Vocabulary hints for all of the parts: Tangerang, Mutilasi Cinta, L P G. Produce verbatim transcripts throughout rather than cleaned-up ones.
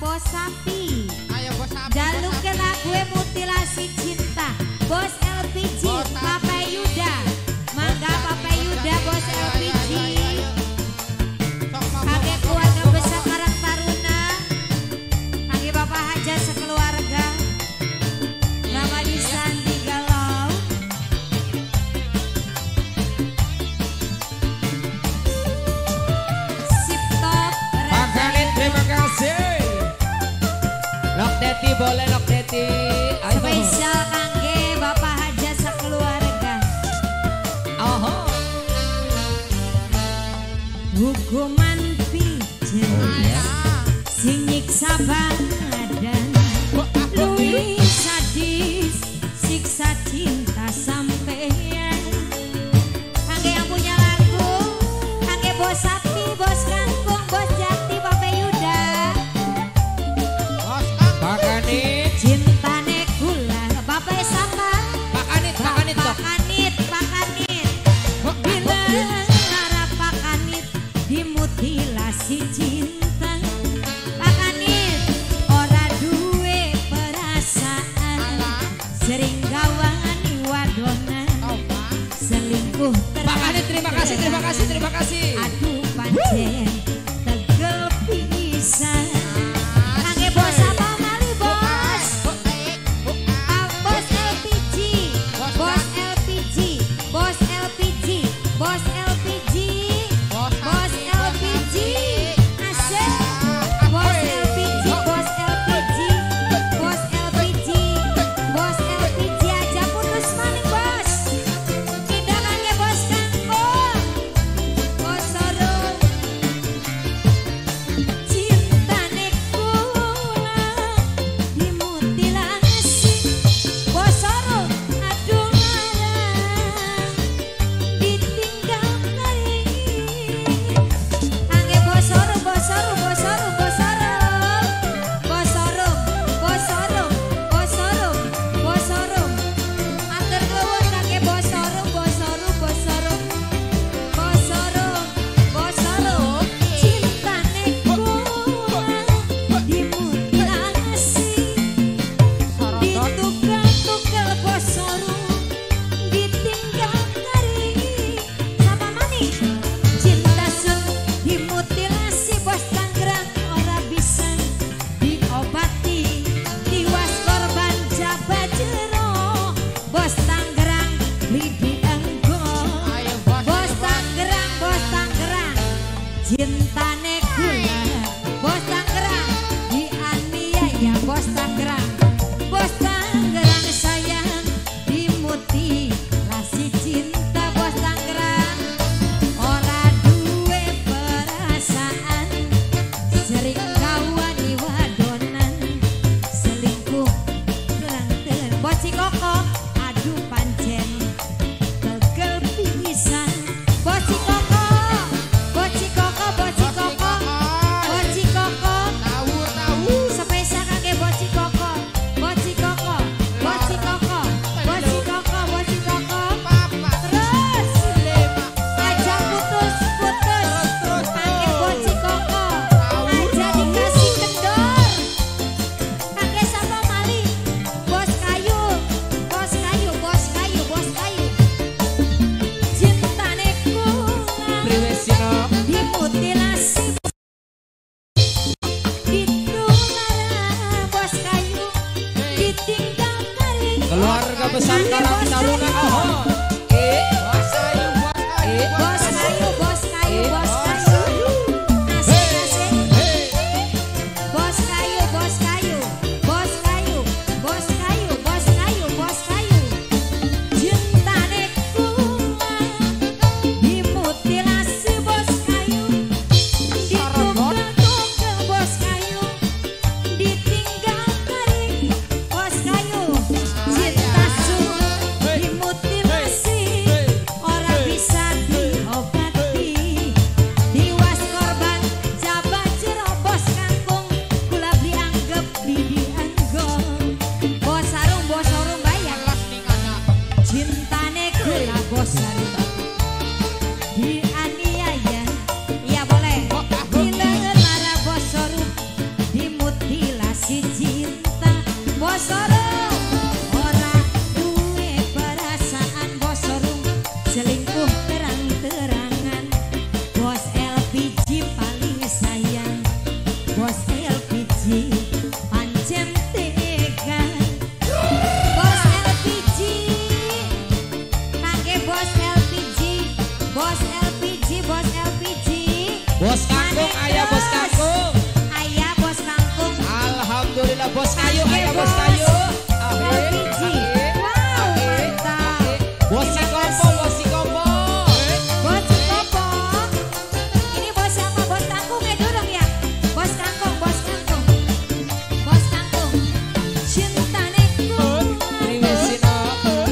Bos Sapi. Ayo Bos Sapi. Jaluk kena gue mutilasi cinta. Bos L P G, Bapak Yuda. Mangga Bapak Yuda, Bos L P G. Kakek keluarga besar Karang Taruna. Kakek Bapak Haja sekeluarga. Ramadi Sandi Galau. Sip top. Mangga terima kasih. Nok Deti boleh Nok Deti. Spesial kangge Bapak Haja sekeluarga. Oho. Hukuman pijen oh, yeah. Sing nyiksa badan luwih sadis siksa cinta sampeyan. Kangge yang punya lagu kangge Bos Sapi, Bos Kangkung, Bos Jati, Bapak Yuda. Pakanit cintane gula Bapak Sapa. Pakanit Pakanit Pakanit Pakanit bila ngarap Pakanit dimutilasi cinta. Pakanit ora duwe perasaan sering gawani wadonan selingkuh. Pakanit terima kasih terima kasih terima kasih. Aduh pancen tegel pisan. Cintane gula Bos Tangerang dianiaya Bos Tangerang. Bos Tangerang sayang dimutilasi cinta Bos Tangerang. Ora duwe perasaan sering kawani wadonan selingkuh gelanten. Bos si Koko aduh pancen tegel pisan. Bos si Koko keluarga besar Karang Taruna. Oh, eh, bos kayu, bos kayu, bos kayu, bos kayu, asik asik, bos kayu, bos kayu, bos kayu, bos kayu, bos kayu, bos kayu, cintane kuwa dimutilasi bos kayu, ditukar-tukar bos kayu, ditinggal kering bos kayu. What Bos kangkung, ayah bos kangkung, ayah bos kangkung. Alhamdulillah bos kayu, ayah bos kayu. L P G, wow mantap. Bos si kompo, bos si kompo, bos si kompo. Ini bos siapa? Bos kangkung ya dorong ya. Bos kangkung, bos kangkung, bos kangkung. Cinta nekku, Riwesino,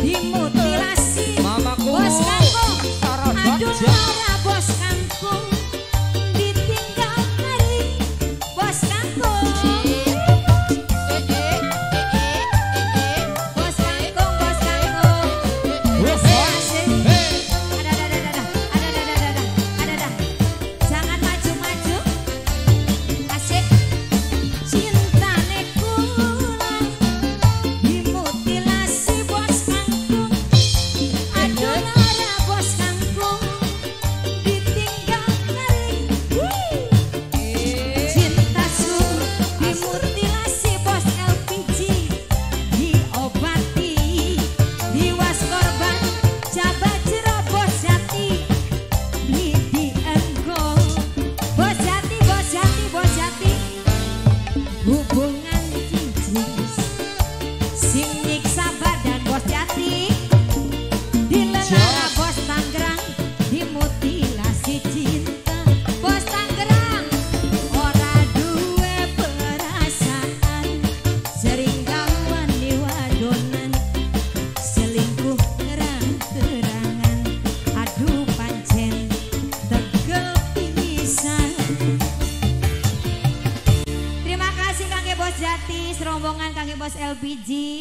dimutilasi, mamaku. Bos kangkung, aduh nara bos kangkung. Hubungan cincin sing nyiksa badan bos jati, dilelala bos Tangerang, dimutilasi cinta. Bos Tangerang ora duwe perasaan, sering gawan di wadonan, selingkuh terang-terangan. Aduh pancen tegel pisan. Terima kasih kakek bos Jati, serombongan kakek bos L P G.